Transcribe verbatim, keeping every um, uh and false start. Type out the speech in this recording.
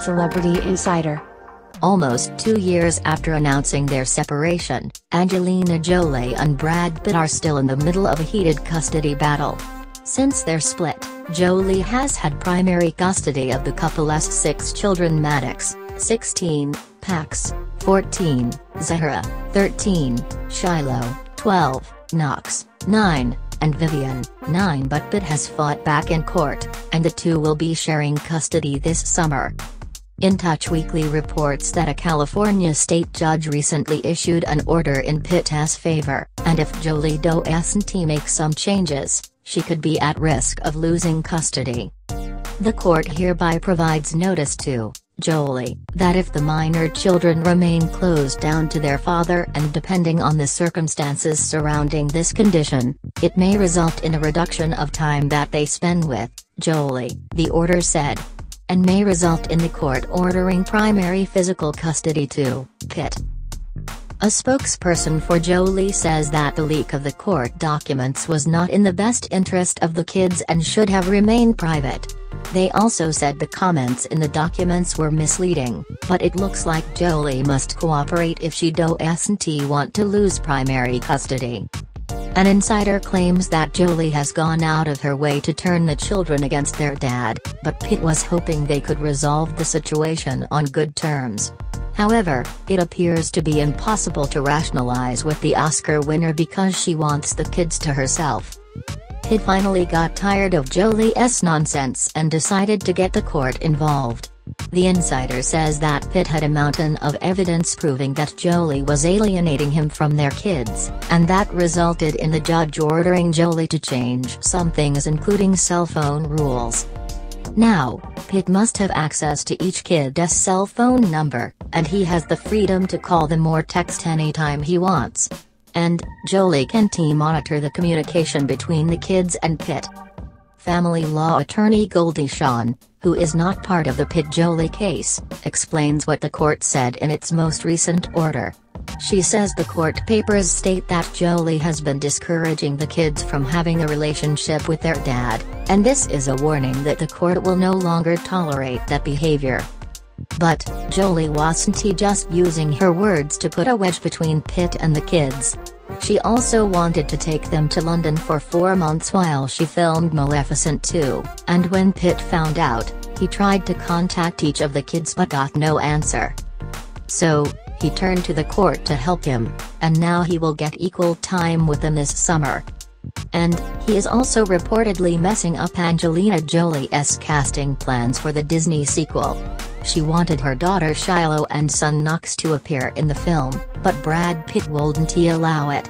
Celebrity Insider. Almost two years after announcing their separation, Angelina Jolie and Brad Pitt are still in the middle of a heated custody battle. Since their split, Jolie has had primary custody of the couple's six children: Maddox, sixteen, Pax, fourteen, Zahara, thirteen, Shiloh, twelve, Knox, nine, and Vivienne, nine. But Pitt has fought back in court, and the two will be sharing custody this summer. In Touch Weekly reports that a California state judge recently issued an order in Pitt's favor, and if Jolie doesn't make some changes, she could be at risk of losing custody. The court hereby provides notice to Jolie that if the minor children remain closed down to their father, and depending on the circumstances surrounding this condition, it may result in a reduction of time that they spend with Jolie, the order said, and may result in the court ordering primary physical custody to Pitt. A spokesperson for Jolie says that the leak of the court documents was not in the best interest of the kids and should have remained private. They also said the comments in the documents were misleading, but it looks like Jolie must cooperate if she doesn't want to lose primary custody. An insider claims that Jolie has gone out of her way to turn the children against their dad, but Pitt was hoping they could resolve the situation on good terms. However, it appears to be impossible to rationalize with the Oscar winner because she wants the kids to herself. Pitt finally got tired of Jolie's nonsense and decided to get the court involved. The insider says that Pitt had a mountain of evidence proving that Jolie was alienating him from their kids, and that resulted in the judge ordering Jolie to change some things, including cell phone rules. Now, Pitt must have access to each kid's cell phone number, and he has the freedom to call them or text anytime he wants. And Jolie can monitor the communication between the kids and Pitt. Family law attorney Goldie Shawn, who is not part of the Pitt-Jolie case, explains what the court said in its most recent order. She says the court papers state that Jolie has been discouraging the kids from having a relationship with their dad, and this is a warning that the court will no longer tolerate that behavior. But Jolie wasn't just using her words to put a wedge between Pitt and the kids. She also wanted to take them to London for four months while she filmed Maleficent two, and when Pitt found out, he tried to contact each of the kids but got no answer. So, he turned to the court to help him, and now he will get equal time with them this summer. And he is also reportedly messing up Angelina Jolie's casting plans for the Disney sequel. She wanted her daughter Shiloh and son Knox to appear in the film, but Brad Pitt wouldn't allow it.